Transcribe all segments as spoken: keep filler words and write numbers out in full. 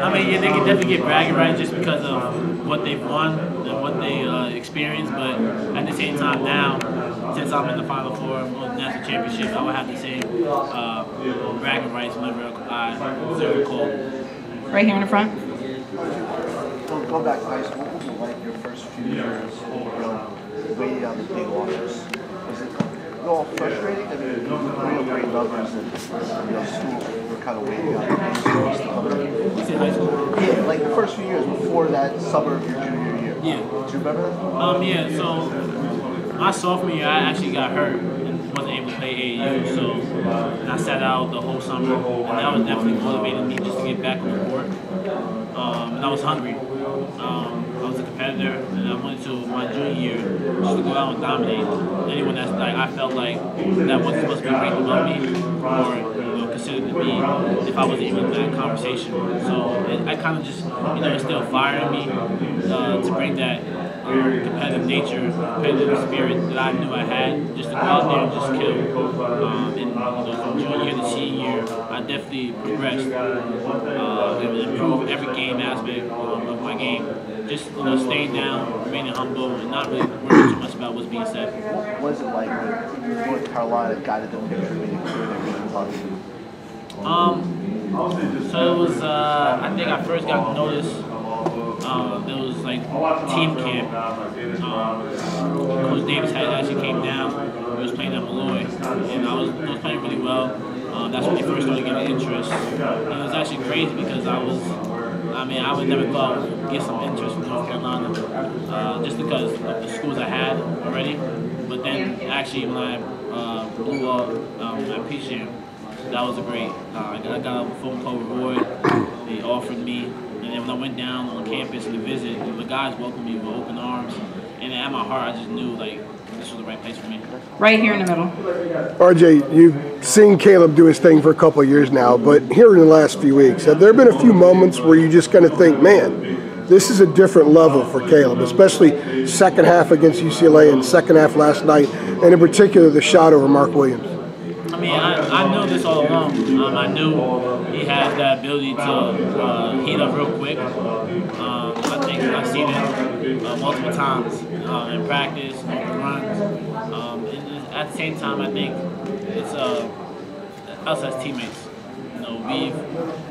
I mean, yeah, they can definitely get bragging rights just because of what they've won and what they uh, experienced, but at the same time now, since I'm in the Final Four of the national championship, I would have to say uh, bragging rights whenever I deserve a call. Right here in the front. Go back to high school. What was it like your first few years waiting on the big offers? Was it a little frustrating? I mean, real great lovers in school were kind of waiting on the big high school? Yeah, like the first few years before that summer of your junior year. Yeah. Do you remember that? Um, yeah, so my sophomore year, I actually got hurt and wasn't able to play A A U, so uh, I sat out the whole summer, and that was definitely motivating me just to get back on the court. Um, and I was hungry. Um, I was a competitor, and I went to my junior year just to go out and dominate anyone that's like I felt like that wasn't supposed to be ranked above me or you know, considered to be if I wasn't even in that conversation. So it, I kind of just you know it's still firing me uh, to bring that um, competitive nature, competitive spirit that I knew I had just to go out there and just kill. Um, and you know, from junior year to senior year, I definitely progressed uh, and improved every game aspect um, of my game. Just you know, staying down, remaining humble, and not really worrying too much about what's being said. What was it like when North Carolina guided the picture meeting for the Um, so it was. Uh, I think I first got noticed. Uh, there was like team camp. Um, Coach Davis had actually came down. He was playing at Malloy, and I was, I was playing really well. Um, that's when he first started getting interest. And it was actually crazy because I was. I mean, I would never thought I would get some interest from North Carolina uh, just because of the schools I had already. But then, actually, when I uh, blew up um, at P C M, that was a great. Uh, I got a phone call with Roy. They offered me, and then when I went down on campus to visit, the guys welcomed me with open arms. And at my heart, I just knew like this was the right place for me. Right here in the middle. R J, you've seen Caleb do his thing for a couple of years now, but here in the last few weeks, have there been a few moments where you just kind of think, man, this is a different level for Caleb, especially second half against U C L A and second half last night, and in particular the shot over Mark Williams? I mean, I, I knew this all along. Um, I knew he had that ability to uh, heat up real quick. Um, I think I've seen it uh, multiple times uh, in practice, on the runs. Um, and at the same time, I think it's uh, us as teammates. You know,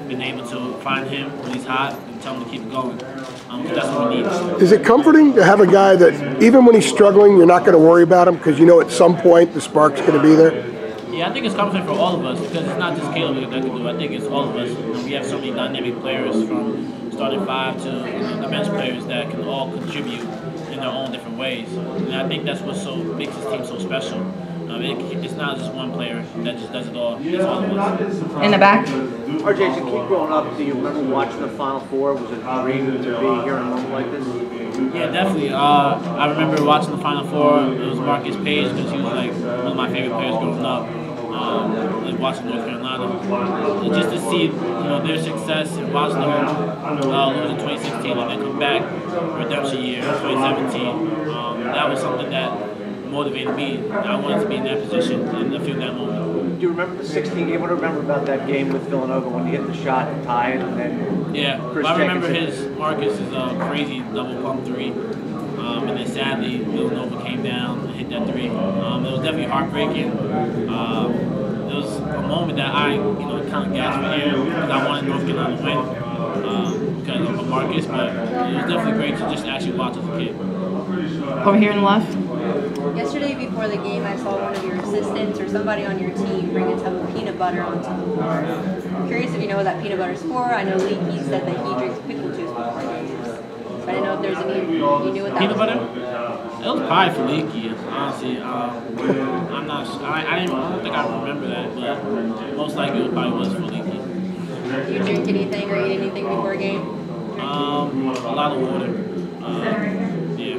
we've been able to find him when he's hot and tell him to keep going. Um, that's what we need. Is it comforting to have a guy that even when he's struggling, you're not going to worry about him because you know at some point the spark's going to be there? Yeah, I think it's comforting for all of us because it's not just Caleb that can do it. I think it's all of us. You know, we have so many dynamic players from starting five to you know, the bench players that can all contribute in their own different ways. And I think that's what so makes this team so special. I mean, it, it's not just one player that just does it all. It's all of us. In the back. R J, as you keep growing up, do you remember watching the Final Four? Was it a dream to be here in a moment like this? Yeah, definitely. Uh, I remember watching the Final Four. It was Marcus Paige because he was like one of my favorite players growing up. Um, and watching North Carolina, and just to see you know their success and watch them uh, lose in twenty sixteen and then come back redemption year twenty seventeen. Um, that was something that motivated me. I wanted to be in that position and I feel that moment. Do you remember the sixteen game? What do you remember about that game with Villanova when he hit the shot and tied and then Yeah, Chris I remember Jenkins. his, Marcus' uh, crazy double pump three. Um, and then sadly, Villanova came down and hit that three. Um, it was definitely heartbreaking. Um, it was a moment that I you know, kind of gasped for air because I wanted North Carolina to win um, because of Marcus. But it was definitely great to just actually watch as a kid. Over here on the left. Yesterday before the game, I saw one of your assistants or somebody on your team bring a tub of peanut butter onto the floor. I'm curious if you know what that peanut butter is for. I know Leakey said that he drinks pickle juice before games. But I didn't know if there's any, you knew what that peanut was. Peanut butter? For. It was probably for Leakey, honestly. Um, I'm not sure. I, I, didn't, I don't think I remember that, but most likely it probably was for Leakey. Do you drink anything or eat anything before a game? Um, a lot of water. Um, yeah.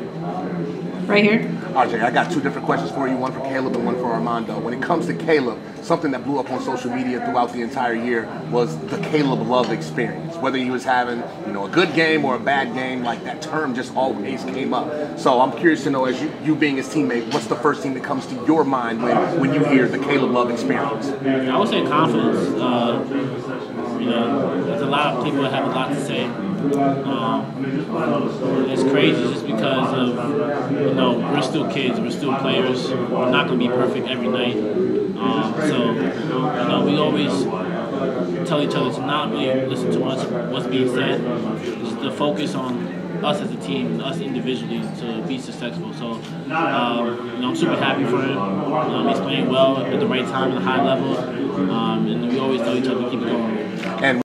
Right here? R J, I got two different questions for you, one for Caleb and one for Armando. When it comes to Caleb, something that blew up on social media throughout the entire year was the Caleb Love Experience. Whether he was having, you know, a good game or a bad game, like that term just always came up. So I'm curious to know, as you, you being his teammate, what's the first thing that comes to your mind when, when you hear the Caleb Love Experience? I would say confidence. Uh, you know, there's a lot of people that have a lot to say. Um, it's crazy just because of, you know, we're still kids, we're still players, we're not going to be perfect every night. Um, so, you know, we always tell each other to not really listen to much of what's being said, just to focus on us as a team, us individually, to be successful. So, um, you know, I'm super happy for him. You know, he's playing well at the right time, at a high level, um, and we always tell each other to keep it going.